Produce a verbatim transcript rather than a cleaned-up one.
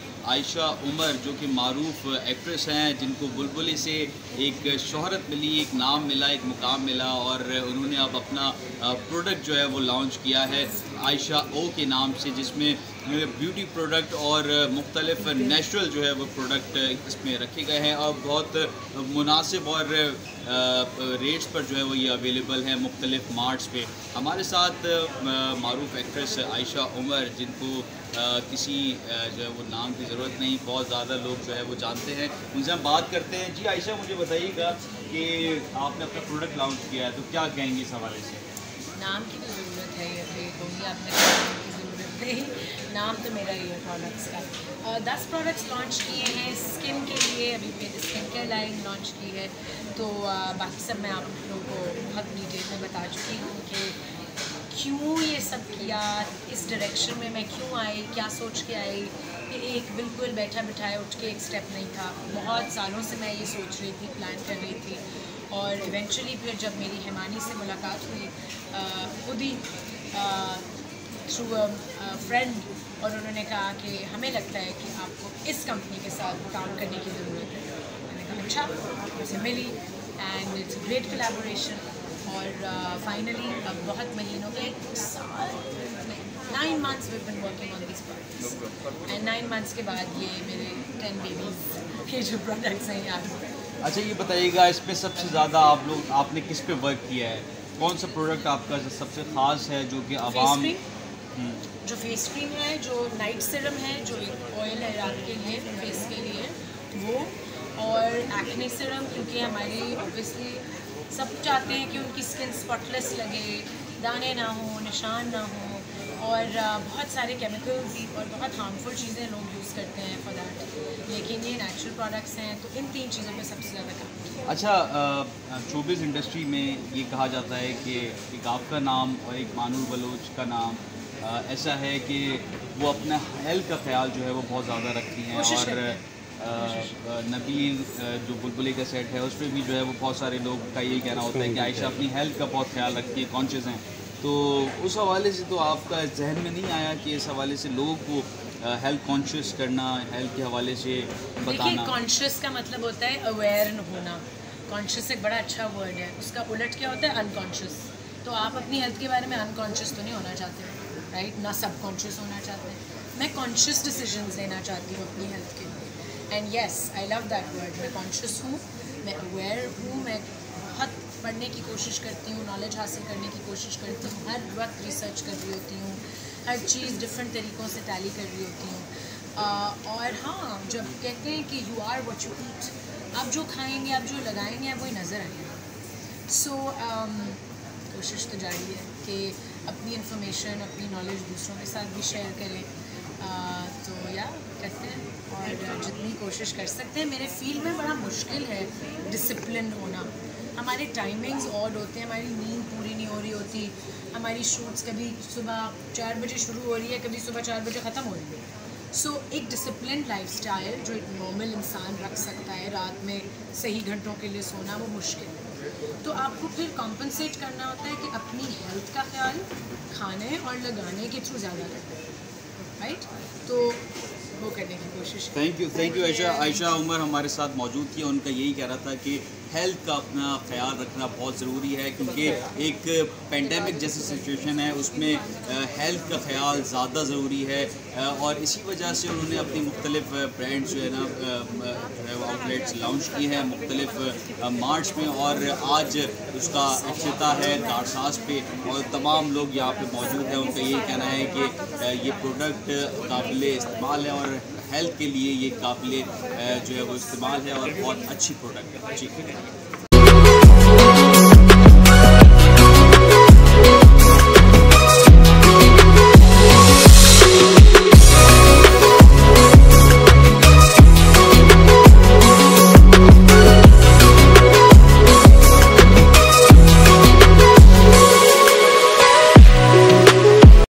हैं आयशा उमर, जो कि मारूफ एक्ट्रेस हैं, जिनको बुलबुली से एक शोहरत मिली, एक नाम मिला, एक मुकाम मिला और उन्होंने अब अपना प्रोडक्ट जो है वो लॉन्च किया है आयशा ओ के नाम से, जिसमें ब्यूटी प्रोडक्ट और मुख्तलिफ नेचुरल जो है वो प्रोडक्ट इसमें रखे गए हैं और बहुत मुनासिब और रेट्स पर जो है वो ये अवेलेबल है मुख्तलिफ मार्ट्स पे। हमारे साथ मारूफ एक्ट्रेस आयशा उमर, जिनको किसी जो है वो नाम की ज़रूरत नहीं, बहुत ज़्यादा लोग जो है वो जानते हैं, उनसे हम बात करते हैं। जी आयशा, मुझे बताइएगा कि आपने अपना प्रोडक्ट लॉन्च किया है तो क्या कहेंगे इस हवाले से? नाम की तो ज़रूरत है, आपने नाम तो मेरा ही है प्रोडक्ट्स का। दस प्रोडक्ट्स लॉन्च किए हैं स्किन के लिए, अभी मेरी स्किन केयर लाइन लॉन्च की है, तो आ, बाकी सब मैं आप लोगों को बहुत डिटेल में बता चुकी हूँ कि क्यों ये सब किया, इस डायरेक्शन में मैं क्यों आई, क्या सोच के आई। एक बिल्कुल बैठा बिठाया उठ के एक स्टेप नहीं था, बहुत सालों से मैं ये सोच रही थी, प्लान कर रही थी और इवेंचुअली फिर जब मेरी हेमानी से मुलाकात हुई खुद ही थ्रू फ्रेंड, और उन्होंने कहा कि हमें लगता है कि आपको इस कंपनी के साथ काम करने की ज़रूरत है। मैंने कहा अच्छा, आपको से मिली एंड इट्स ग्रेट कोलैबोरेशन। और फाइनली uh, अब बहुत महीनों में, साल nine months we have been working on this products and nine months के बाद ये मेरे टेन बेबीज के जो प्रोडक्ट्स हैं याद। अच्छा ये बताइएगा, इसमें सबसे ज़्यादा आप लोग आपने किस पे वर्क किया है, कौन सा प्रोडक्ट आपका सबसे ख़ास है जो कि आवाम? जो फेस क्रीम है, जो नाइट सिरम है, जो एक ऑयल है रात के लिए फेस के लिए वो, और एक्ने सिरम, क्योंकि हमारे ऑब्वियसली सब चाहते हैं कि उनकी स्किन स्पॉटलेस लगे, दाने ना हो, निशान ना हो, और बहुत सारे केमिकल्स और बहुत हार्मफुल चीज़ें लोग यूज़ करते हैं फॉर दैट, लेकिन ये नेचुरल प्रोडक्ट्स हैं, तो इन तीन चीज़ों पे सबसे ज़्यादा काम किया। अच्छा, शोबिज़ इंडस्ट्री में ये कहा जाता है कि एक आपका नाम और एक मानू बलोच का नाम आ, ऐसा है कि वो अपना हेल्थ का ख्याल जो है वो बहुत ज़्यादा रखती हैं, और आ, नबील जो बुलबुले का सेट है उस पर भी जो है वो बहुत सारे लोग का यही कहना होता है कि आयशा अपनी हेल्थ का बहुत ख्याल रखती है, कॉन्शियस हैं, तो उस हवाले से तो आपका जहन में नहीं आया कि इस हवाले से लोगों को हेल्थ कॉन्शियस करना, हेल्थ के हवाले से बताना? कॉन्शियस का मतलब होता है अवेयर होना, कॉन्शियस एक बड़ा अच्छा वर्ड है, उसका उलट क्या होता है अनकॉन्शियस, तो आप अपनी हेल्थ के बारे में अनकॉन्शियस तो नहीं होना चाहते, राइट ना, सबकॉन्शियस होना चाहते हैं। मैं कॉन्शियस डिसीजंस लेना चाहती हूँ अपनी हेल्थ के लिए, and yes I love that word. मैं कॉन्शियस हूँ, मैं अवेयर हूँ, मैं बहुत पढ़ने की कोशिश करती हूँ, नॉलेज हासिल करने की कोशिश करती हूँ, हर वक्त रिसर्च कर रही होती हूँ, हर चीज़ डिफरेंट तरीक़ों से टैली कर रही होती हूँ, और हाँ जब कहते हैं कि you are what you eat, आप जो खाएंगे, आप जो लगाएंगे, आप वही नज़र आएगा। सो कोशिश तो जारी है कि अपनी इन्फॉर्मेशन, अपनी नॉलेज दूसरों के साथ भी शेयर करें, uh, तो या करते हैं और जितनी कोशिश कर सकते हैं। मेरे फील्ड में बड़ा मुश्किल है डिसिप्लिन होना, हमारे टाइमिंग्स ऑड होते हैं, हमारी नींद पूरी नहीं हो रही होती, हमारी शूट्स कभी सुबह चार बजे शुरू हो रही है, कभी सुबह चार बजे ख़त्म हो रही है। सो so, एक डिसिप्लिन लाइफस्टाइल जो एक नॉर्मल इंसान रख सकता है, रात में सही घंटों के लिए सोना, वो मुश्किल है। तो आपको फिर कॉम्पनसेट करना होता है कि अपनी हेल्थ का ख्याल खाने और लगाने के थ्रू ज़्यादा करते हैं, राइट, तो वो करने की कोशिश। Thank you, thank you Ayesha. Ayesha Umar हमारे साथ मौजूद थी, उनका यही कह रहा था कि हेल्थ का अपना ख्याल रखना बहुत ज़रूरी है, क्योंकि एक पेंडेमिक जैसी सिचुएशन है उसमें हेल्थ का ख्याल ज़्यादा ज़रूरी है, और इसी वजह से उन्होंने अपनी मुख्तलिफ ब्रांड्स जो है ना जो है वो आउटलेट्स लॉन्च की है मुख्तलिफ मार्ट्स में, और आज उसका अफ्ताह है कारसाज पे, और तमाम लोग यहाँ पे मौजूद हैं। उनका यही कहना है कि ये प्रोडक्ट काबिल इस्तेमाल है और हेल्थ के लिए ये काबिल जो है वो इस्तेमाल है और बहुत अच्छी प्रोडक्ट है। ठीक है।